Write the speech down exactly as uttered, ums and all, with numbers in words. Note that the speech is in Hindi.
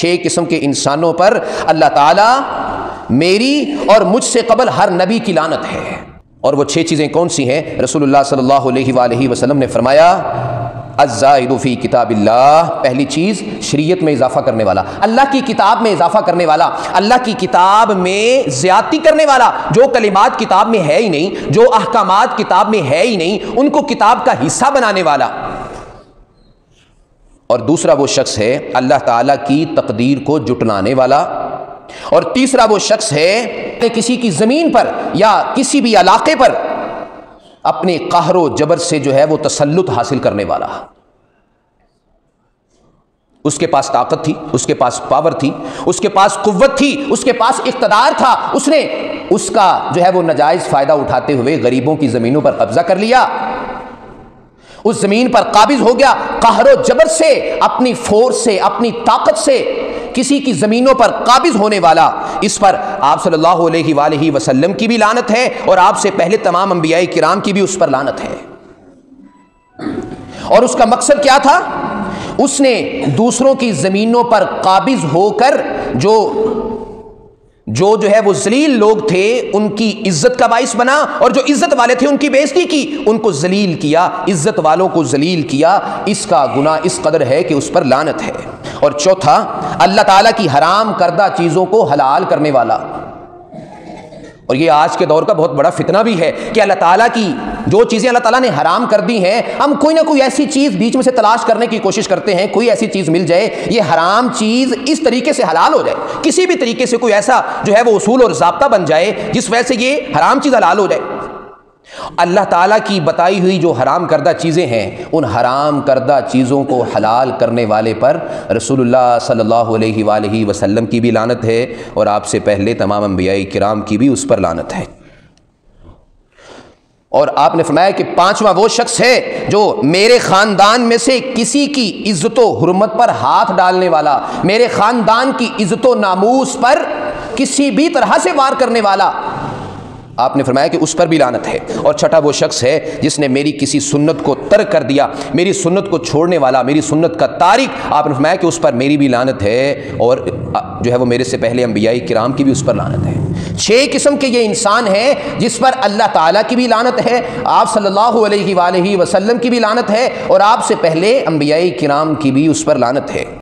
छः किस्म के इंसानों पर अल्लाह ताला मेरी और मुझसे कबल हर नबी की लानत है। और वो छः चीज़ें कौन सी हैं? रसूलुल्लाह सल्लल्लाहु अलैहि वसल्लम ने फरमाया अज़्ज़ाइदु फ़ी किताबिल्लाह, पहली चीज़ शरीयत में इजाफ़ा करने वाला, अल्लाह की किताब में इजाफ़ा करने वाला, अल्लाह की किताब में ज़्यादती करने वाला। जो कलिमात किताब में है ही नहीं, जो अहकामात किताब में है ही नहीं, उनको किताब का हिस्सा बनाने वाला। और दूसरा वो शख्स है अल्लाह ताला की तकदीर को जुटलाने वाला। और तीसरा वो शख्स है कि किसी की ज़मीन पर या किसी भी इलाके पर अपने कहरो जबर से जो है वो तसल्लुत हासिल करने वाला। उसके पास ताकत थी, उसके पास पावर थी, उसके पास कुव्वत थी, उसके पास इख्तदार था, उसने उसका जो है वो नाजायज़ फ़ायदा उठाते हुए गरीबों की ज़मीनों पर कब्ज़ा कर लिया, उस ज़मीन पर काबिज़ हो गया, कहरो जबर से अपनी फोर्स से अपनी ताकत से किसी की ज़मीनों पर काबिज़ होने वाला। इस पर आप सल्लल्लाहु अलैहि वसल्लम की भी लानत है और आपसे पहले तमाम अंबियाए किराम की भी उस पर लानत है। और उसका मकसद क्या था? उसने दूसरों की ज़मीनों पर काबिज़ होकर जो जो जो है वो ज़लील लोग थे उनकी इज्जत का बाइस बना, और जो इज्जत वाले थे उनकी बेइज्जती की, उनको ज़लील किया, इज्जत वालों को ज़लील किया। इसका गुनाह इस कदर है कि उस पर लानत है। और चौथा, अल्लाह ताला की हराम करदा चीज़ों को हलाल करने वाला। और ये आज के दौर का बहुत बड़ा फितना भी है कि अल्लाह ताला की जो चीज़ें अल्लाह ताला ने हराम कर दी हैं, हम कोई ना कोई ऐसी चीज़ बीच में से तलाश करने की कोशिश करते हैं, कोई ऐसी चीज़ मिल जाए, ये हराम चीज़ इस तरीके से हलाल हो जाए, किसी भी तरीके से कोई ऐसा जो है वो उसूल और ज़ाब्ता बन जाए जिस वजह से ये हराम चीज़ हलाल हो जाए। अल्लाह ताला की बताई हुई जो हराम करदा चीज़ें हैं, उन हराम करदा चीज़ों को हलाल करने वाले पर रसूलुल्लाह सल्लल्लाहु अलैहि वसल्लम की भी लानत है और आपसे पहले तमाम अंबियाए किराम की भी उस पर लानत है। और आपने फरमाया कि पांचवा वो शख्स है जो मेरे ख़ानदान में से किसी की इज़्ज़त व हुर्मत पर हाथ डालने वाला, मेरे ख़ानदान की इज़्ज़त व नामूस पर किसी भी तरह से वार करने वाला। आपने फरमाया कि उस पर भी लानत है। और छठा वो शख्स है जिसने मेरी किसी सुन्नत को तर्क कर दिया, मेरी सुन्नत को छोड़ने वाला, मेरी सुन्नत का तारिक, आपने फरमाया कि उस पर मेरी भी लानत है और जो है वो मेरे से पहले अंबियाए किराम की भी उस पर लानत है। छह किस्म के ये इंसान हैं जिस पर अल्लाह ताला की भी लानत है, आप सल्लल्लाहु अलैहि वसल्लम की भी लानत है और आपसे पहले अंबियाए किराम की भी उस पर लानत है।